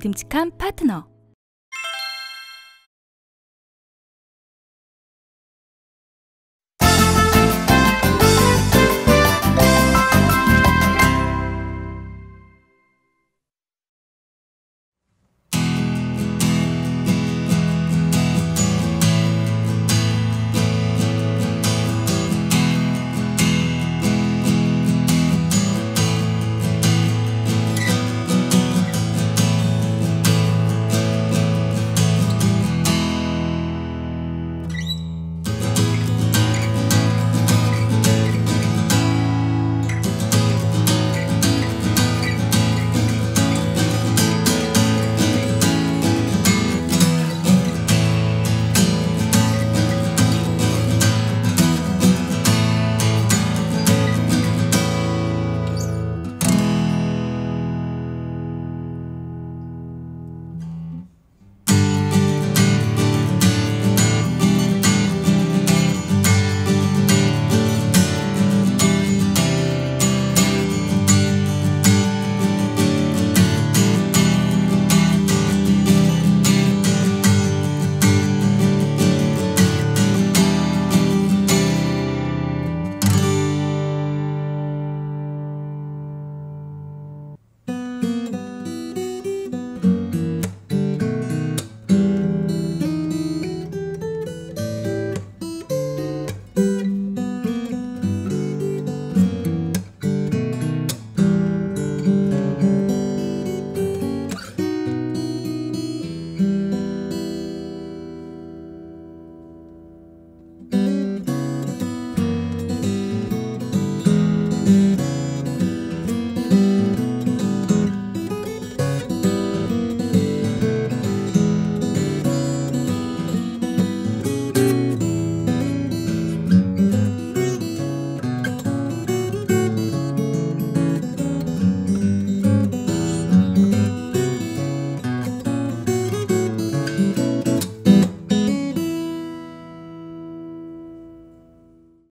믿음직한 파트너.